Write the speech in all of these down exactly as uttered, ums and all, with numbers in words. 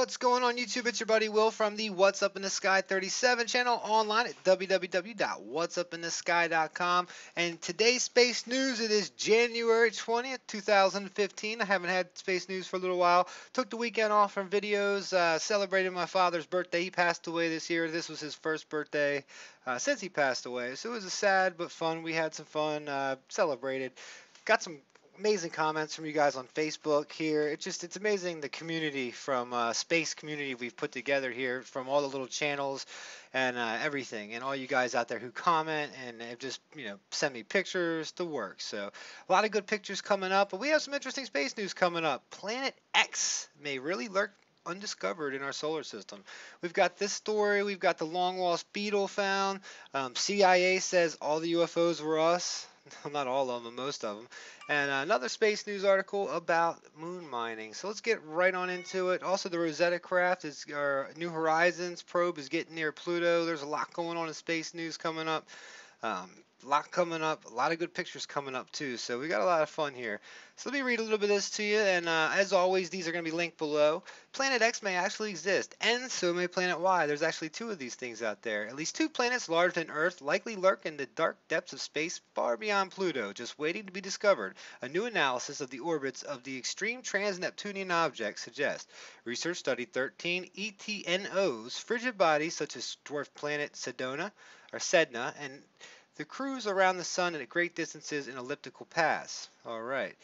What's going on YouTube? It's your buddy Will from the What's Up in the Sky thirty-seven channel online at w w w dot whats up in the sky dot com. And today's space news, it is January twentieth, two thousand fifteen. I haven't had space news for a little while. Took the weekend off from videos, uh, celebrated my father's birthday. He passed away this year. This was his first birthday uh, since he passed away. So it was a sad but fun. We had some fun, uh, celebrated. Got some amazing comments from you guys on Facebook here. It's just, it's amazing the community from uh, space community we've put together here from all the little channels and uh, everything, and all you guys out there who comment and have just, you know, send me pictures to work. So a lot of good pictures coming up, but we have some interesting space news coming up. Planet X may really lurk undiscovered in our solar system. We've got this story. We've got the long lost beetle found. Um, C I A says all the U F Os were us. Not all of them, most of them. And another space news article about moon mining. So let's get right on into it. Also, the Rosetta craft is our New Horizons probe is getting near Pluto. There's a lot going on in space news coming up. Um, a lot coming up. A lot of good pictures coming up too. So we got a lot of fun here. So let me read a little bit of this to you. And uh, as always, these are going to be linked below. Planet X may actually exist, and so may Planet Y. There's actually two of these things out there. At least two planets larger than Earth likely lurk in the dark depths of space far beyond Pluto, just waiting to be discovered. A new analysis of the orbits of the extreme trans-Neptunian objects suggests. Research studied thirteen E T N Os, frigid bodies such as dwarf planet Sedona, or Sedna, and the cruise around the sun at great distances in elliptical paths. All right.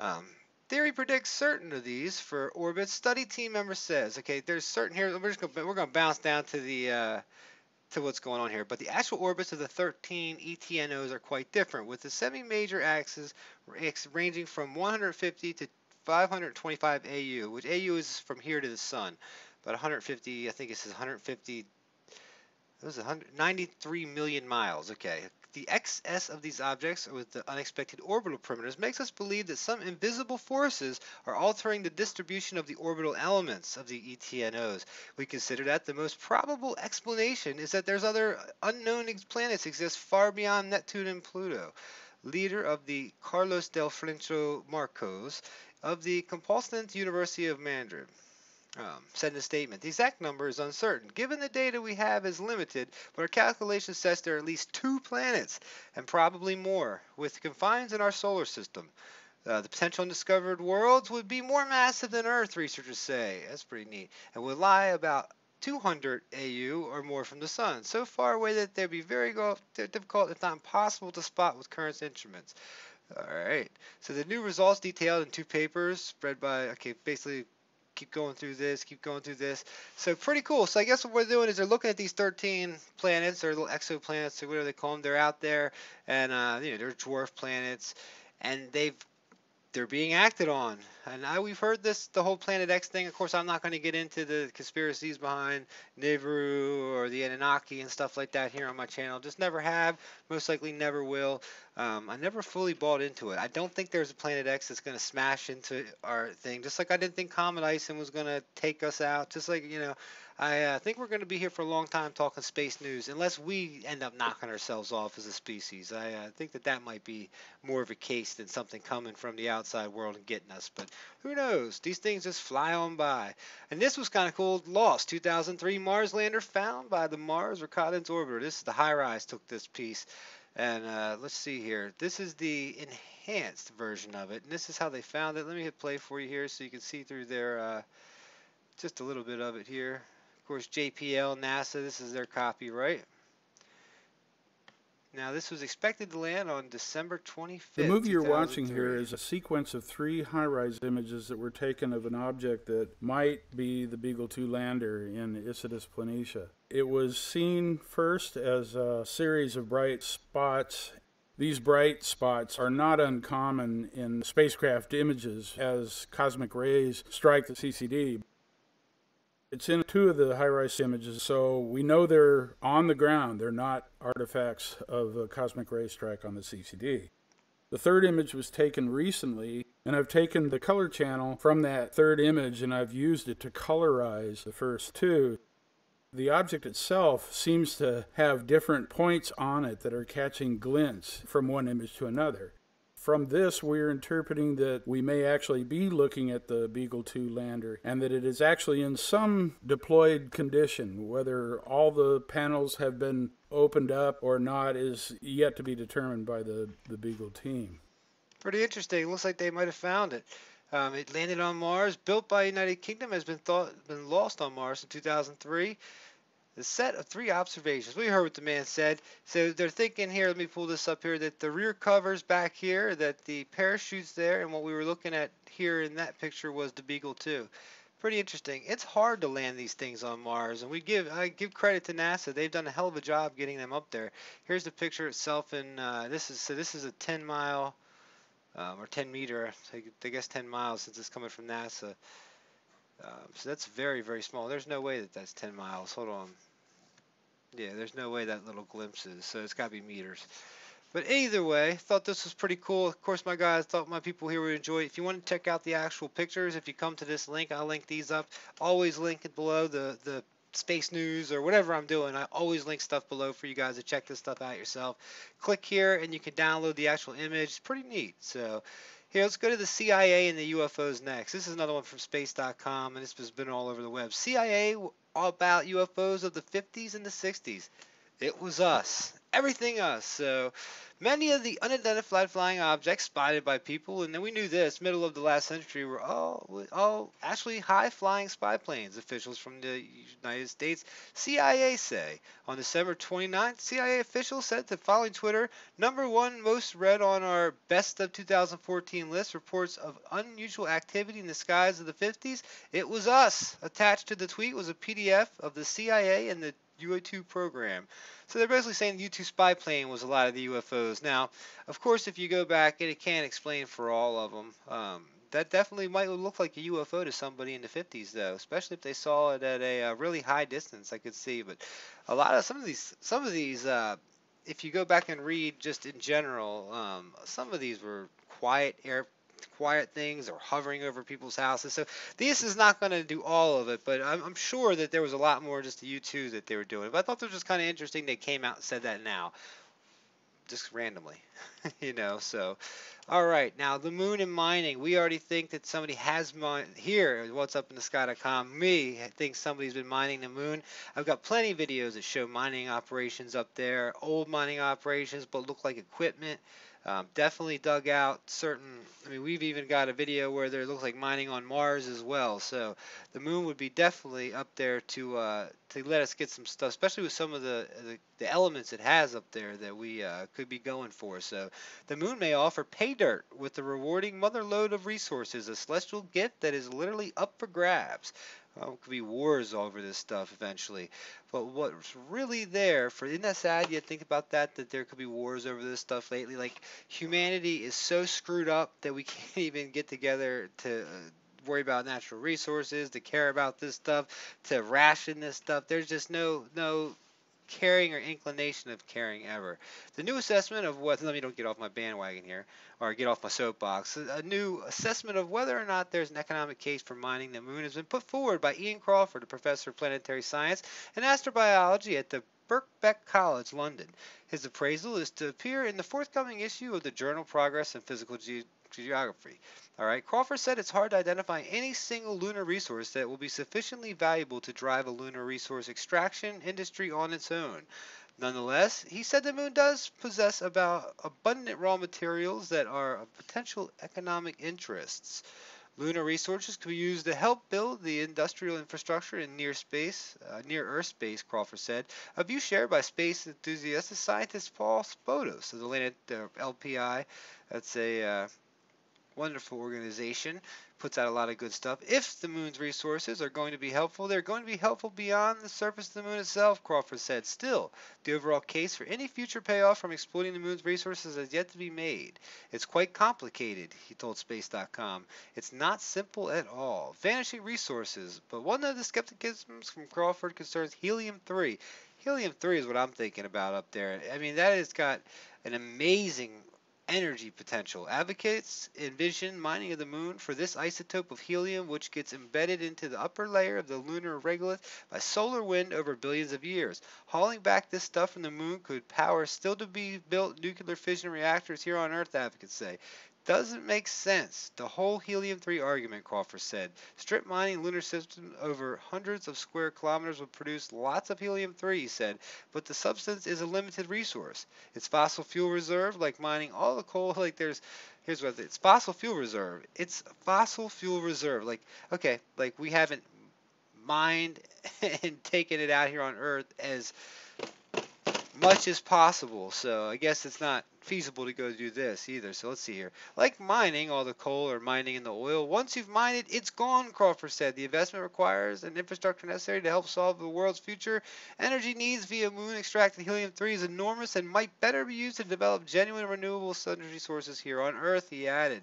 Um, theory predicts certain of these for orbits. Study team member says, okay, there's certain here. We're just gonna, we're going to bounce down to the uh, to what's going on here. But the actual orbits of the thirteen E T N Os are quite different, with the semi-major axis ranging from one hundred fifty to five hundred twenty-five A U, which A U is from here to the sun. But one hundred fifty, I think it says one hundred fifty. It was one hundred ninety-three million miles. Okay. The excess of these objects with the unexpected orbital perimeters makes us believe that some invisible forces are altering the distribution of the orbital elements of the E T N Os. We consider that the most probable explanation is that there's other unknown planets exist far beyond Neptune and Pluto. Leader of the Carlos del Frencho Marcos of the Complutense University of Madrid. Um, send a statement. The exact number is uncertain, given the data we have is limited, but our calculation says there are at least two planets, and probably more, with confines in our solar system. Uh, the potential undiscovered worlds would be more massive than Earth, researchers say. That's pretty neat. And would lie about two hundred A U or more from the sun, so far away that they'd be very difficult, if not impossible, to spot with current instruments. All right. So the new results detailed in two papers spread by, okay, basically, keep going through this, keep going through this. So pretty cool. So I guess what we're doing is they're looking at these thirteen planets, or little exoplanets, or whatever they call them. They're out there, and uh, you know, they're dwarf planets, and they've they're being acted on. And I we've heard this the whole Planet X thing. Of course, I'm not going to get into the conspiracies behind Nibiru or the Anunnaki and stuff like that here on my channel. Just never have, most likely never will. Um, I never fully bought into it. I don't think there's a Planet X that's going to smash into our thing. Just like I didn't think Comet Ison was going to take us out. Just like, you know, I uh, think we're going to be here for a long time talking space news, unless we end up knocking ourselves off as a species. I uh, think that that might be more of a case than something coming from the outside world and getting us. But who knows? These things just fly on by. And this was kind of cool. Lost two thousand three Mars lander found by the Mars Reconnaissance Orbiter. This is the high-rise took this piece. And uh, let's see here. This is the enhanced version of it. And this is how they found it. Let me hit play for you here so you can see through their, uh, just a little bit of it here. Of course, J P L, NASA, this is their copyright. Now, this was expected to land on December twenty-fifth. The movie you're watching here is a sequence of three high-rise images that were taken of an object that might be the Beagle two lander in Isidus Planitia. It was seen first as a series of bright spots. These bright spots are not uncommon in spacecraft images as cosmic rays strike the C C D. It's in two of the high-rise images, so we know they're on the ground. They're not artifacts of a cosmic ray strike on the C C D. The third image was taken recently, and I've taken the color channel from that third image, and I've used it to colorize the first two. The object itself seems to have different points on it that are catching glints from one image to another. From this, we're interpreting that we may actually be looking at the Beagle two lander and that it is actually in some deployed condition. Whether all the panels have been opened up or not is yet to be determined by the, the Beagle team. Pretty interesting. Looks like they might have found it. Um, it landed on Mars, built by United Kingdom, has been thought been lost on Mars in two thousand three. The set of three observations. We heard what the man said. So they're thinking here, let me pull this up here, that the rear cover's back here, that the parachute's there, and what we were looking at here in that picture was the Beagle two. Pretty interesting. It's hard to land these things on Mars, and we give I give credit to NASA. They've done a hell of a job getting them up there. Here's the picture itself, and uh, this is so this is a ten mile um, or ten meter, I guess ten miles since it's coming from NASA. Um, so that's very, very small. There's no way that that's ten miles. Hold on. Yeah, there's no way that little glimpse is. So it's got to be meters. But either way, thought this was pretty cool. Of course, my guys, thought my people here would enjoy it. If you want to check out the actual pictures, if you come to this link, I'll link these up. Always link it below the, the space news or whatever I'm doing. I always link stuff below for you guys to check this stuff out yourself. Click here, and you can download the actual image. It's pretty neat. So... here, let's go to the C I A and the U F Os next. This is another one from space dot com, and this has been all over the web. C I A about U F Os of the fifties and the sixties. It was us. Everything us. So many of the unidentified flying objects spotted by people, and then we knew this, middle of the last century, were all, all actually high-flying spy planes, officials from the United States. C I A say, on December twenty-ninth, C I A officials said to following Twitter, number one most read on our best of two thousand fourteen list, reports of unusual activity in the skies of the fifties. It was us. Attached to the tweet was a P D F of the C I A and the U two program. So they're basically saying the U two spy plane was a lot of the U F Os. Now, of course, if you go back, it can't explain for all of them. Um, that definitely might look like a U F O to somebody in the fifties, though, especially if they saw it at a, a really high distance. I could see, but a lot of some of these, some of these, uh, if you go back and read just in general, um, some of these were quiet air. quiet things or hovering over people's houses. So this is not going to do all of it, but I'm, I'm sure that there was a lot more just the U two that they were doing. But I thought it was just kind of interesting they came out and said that now. Just randomly, you know, so. All right, now the moon and mining. We already think that somebody has mined here. What's up in the sky dot com? Me, I think somebody's been mining the moon. I've got plenty of videos that show mining operations up there, old mining operations, but look like equipment. Um, definitely dug out certain, I mean, we've even got a video where there looks like mining on Mars as well. So the moon would be definitely up there to uh, to let us get some stuff, especially with some of the, the, the elements it has up there that we uh, could be going for. So the moon may offer pay dirt with the rewarding mother lode of resources, a celestial gift that is literally up for grabs. Well, it could be wars over this stuff eventually. But what's really there, for, isn't that sad? You think about that, that there could be wars over this stuff lately. Like, humanity is so screwed up that we can't even get together to uh, worry about natural resources, to care about this stuff, to ration this stuff. There's just no... no caring or inclination of caring ever. The new assessment of what, let me don't get off my bandwagon here, or get off my soapbox, a new assessment of whether or not there's an economic case for mining the moon has been put forward by Ian Crawford, a professor of planetary science and astrobiology at the Birkbeck College, London. His appraisal is to appear in the forthcoming issue of the journal Progress in Physical Ge Geography. All right, Crawford said it's hard to identify any single lunar resource that will be sufficiently valuable to drive a lunar resource extraction industry on its own. Nonetheless, he said the moon does possess about abundant raw materials that are of potential economic interests. Lunar resources could be used to help build the industrial infrastructure in near space, uh, near Earth space, Crawford said, a view shared by space enthusiast and scientist Paul Spoto, so the Planet uh, L P I, that's a uh, wonderful organization, puts out a lot of good stuff. If the moon's resources are going to be helpful, they're going to be helpful beyond the surface of the moon itself, Crawford said. Still, the overall case for any future payoff from exploiting the moon's resources has yet to be made. It's quite complicated, he told space dot com. It's not simple at all. Vanishing resources, but one of the skepticisms from Crawford concerns helium three. Helium three is what I'm thinking about up there. I mean, that has got an amazing energy potential. Advocates envision mining of the moon for this isotope of helium, which gets embedded into the upper layer of the lunar regolith by solar wind over billions of years. Hauling back this stuff from the moon could power still to be built nuclear fission reactors here on Earth, advocates say. Doesn't make sense, the whole helium three argument, Crawford said. Strip mining lunar systems over hundreds of square kilometers would produce lots of helium three, he said, but the substance is a limited resource. It's fossil fuel reserve, like mining all the coal, like there's, here's what it's fossil fuel reserve. It's fossil fuel reserve. Like, okay, like we haven't mined and taken it out here on Earth as much as possible, so I guess it's not feasible to go do this either. So let's see here. Like mining all the coal or mining in the oil, once you've mined it, it's gone, Crawford said. The investment requires an infrastructure necessary to help solve the world's future energy needs via moon extracted helium three is enormous and might better be used to develop genuine renewable energy sources here on Earth, he added.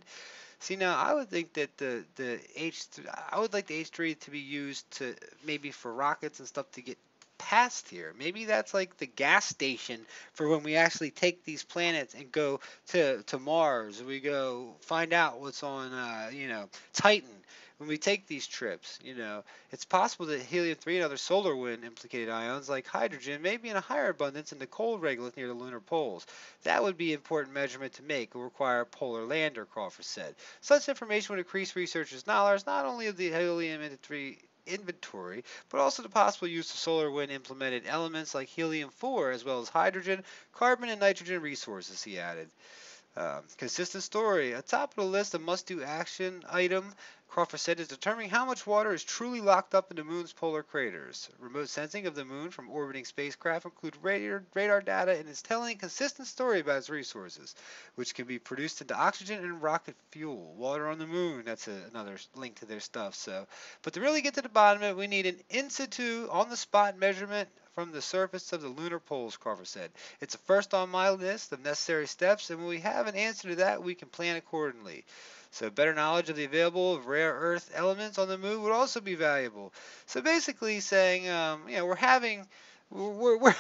See, now I would think that the the H three, I would like the H three to be used to maybe for rockets and stuff to get past here. Maybe that's like the gas station for when we actually take these planets and go to to Mars. We go find out what's on uh, you know, Titan when we take these trips. You know, it's possible that helium three and other solar wind implicated ions like hydrogen may be in a higher abundance in the cold regolith near the lunar poles. That would be an important measurement to make. It will require a polar lander, Crawford said. Such information would increase researchers' knowledge not only of the helium three inventory, but also the possible use of solar wind implemented elements like helium four, as well as hydrogen, carbon, and nitrogen resources, he added. Um, consistent story. Atop of the list, a must-do action item, Crawford said, is determining how much water is truly locked up in the moon's polar craters. Remote sensing of the moon from orbiting spacecraft includes radar, radar data and is telling a consistent story about its resources, which can be produced into oxygen and rocket fuel. Water on the moon, that's a, another link to their stuff. So, but to really get to the bottom of it, we need an in-situ, on-the-spot measurement from the surface of the lunar poles, Crawford said. It's a first on my list of necessary steps, and when we have an answer to that, we can plan accordingly. So better knowledge of the available rare earth elements on the moon would also be valuable. So basically saying, um, you know, we're having, we're, we're,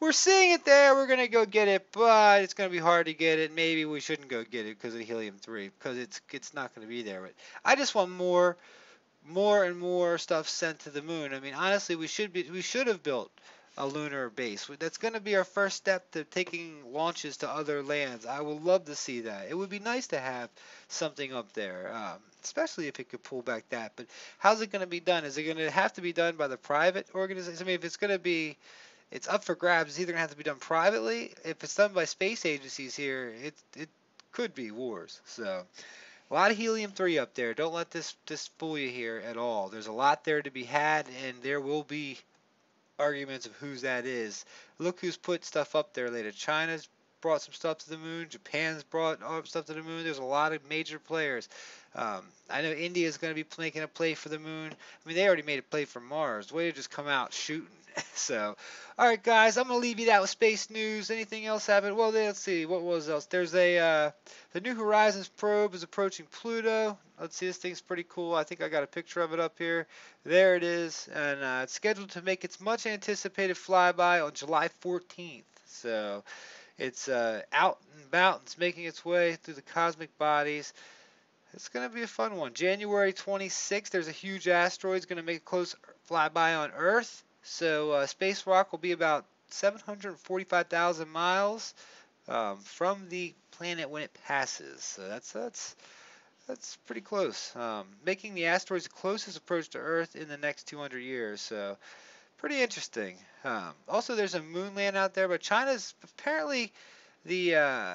we're seeing it there, we're going to go get it, but it's going to be hard to get it. Maybe we shouldn't go get it because of helium three, because it's, it's not going to be there. But I just want more. more and more stuff sent to the moon. I mean, honestly, we should be we should have built a lunar base. That's going to be our first step to taking launches to other lands. I would love to see that. It would be nice to have something up there, um, especially if it could pull back that. But how's it going to be done? Is it going to have to be done by the private organization? I mean, if it's going to be, it's up for grabs, it's either going to have to be done privately. If it's done by space agencies here, it it could be wars. So a lot of helium three up there. Don't let this, this fool you here at all. There's a lot there to be had, and there will be arguments of whose that is. Look who's put stuff up there later. China's brought some stuff to the moon. Japan's brought stuff to the moon. There's a lot of major players. Um, I know India's going to be making a play for the moon. I mean, they already made a play for Mars. Way to just come out shooting. So, all right, guys, I'm going to leave you that with space news. Anything else happened? Well, let's see. What was else? There's a, uh, the New Horizons probe is approaching Pluto. Let's see. This thing's pretty cool. I think I got a picture of it up here. There it is. And uh, it's scheduled to make its much-anticipated flyby on July fourteenth. So it's uh, out and about. It's making its way through the cosmic bodies. It's going to be a fun one. January twenty-sixth, there's a huge asteroid. It's going to make a close flyby on Earth. So uh, space rock will be about seven hundred forty-five thousand miles um, from the planet when it passes. So that's that's that's pretty close. Um, making the asteroid's closest approach to Earth in the next two hundred years. So pretty interesting. Um, also, there's a moon land out there, but China's apparently the uh,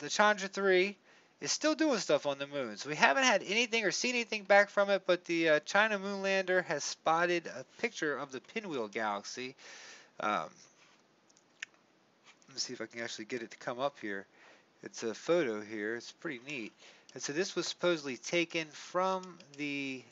the Chang'e three is still doing stuff on the moon. So we haven't had anything or seen anything back from it, but the uh, China moon lander has spotted a picture of the Pinwheel Galaxy. Um, let me see if I can actually get it to come up here. It's a photo here. It's pretty neat. And so this was supposedly taken from the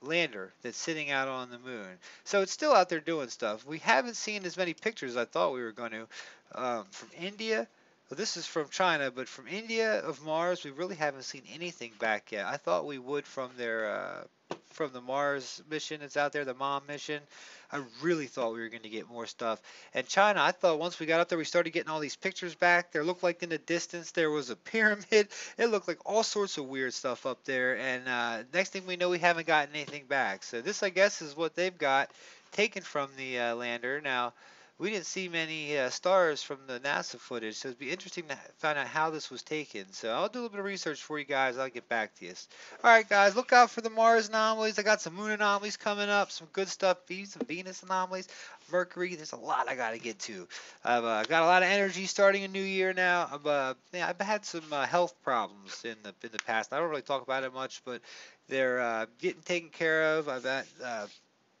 lander that's sitting out on the moon. So it's still out there doing stuff. We haven't seen as many pictures as I thought we were going to um, from India. Well, this is from China, but from India of Mars, we really haven't seen anything back yet. I thought we would from their uh, from the Mars mission that's out there, the MOM mission. I really thought we were going to get more stuff. And China, I thought once we got up there, we started getting all these pictures back. There looked like in the distance there was a pyramid. It looked like all sorts of weird stuff up there. And uh, next thing we know, we haven't gotten anything back. So this, I guess, is what they've got taken from the uh, lander. Now, we didn't see many uh, stars from the NASA footage, so it'd be interesting to find out how this was taken. So I'll do a little bit of research for you guys. I'll get back to you. All right, guys, look out for the Mars anomalies. I got some moon anomalies coming up, some good stuff, some Venus anomalies, Mercury. There's a lot I got to get to. I've uh, got a lot of energy starting a new year now. I've, uh, yeah, I've had some uh, health problems in the in the past. I don't really talk about it much, but they're uh, getting taken care of. I've had uh,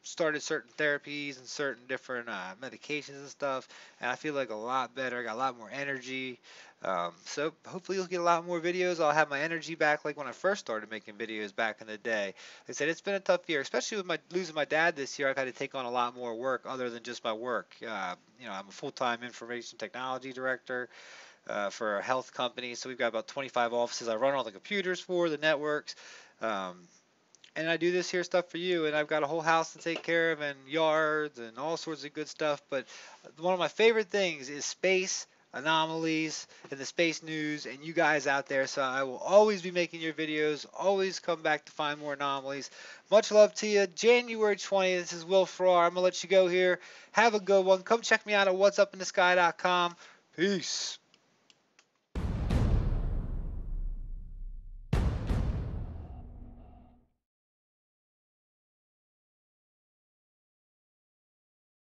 started certain therapies and certain different uh, medications and stuff, and I feel like a lot better. I got a lot more energy, um, so hopefully you'll get a lot more videos. I'll have my energy back like when I first started making videos back in the day. Like I said, it's been a tough year, especially with my losing my dad this year. I've had to take on a lot more work other than just my work. Uh, you know, I'm a full-time information technology director uh, for a health company, so we've got about twenty-five offices. I run all the computers for the networks. Um, And I do this here stuff for you, and I've got a whole house to take care of and yards and all sorts of good stuff. But one of my favorite things is space anomalies and the space news and you guys out there. So I will always be making your videos. Always come back to find more anomalies. Much love to you. January twentieth, this is Will Farrar. I'm going to let you go here. Have a good one. Come check me out at whats up in the sky dot com. Peace.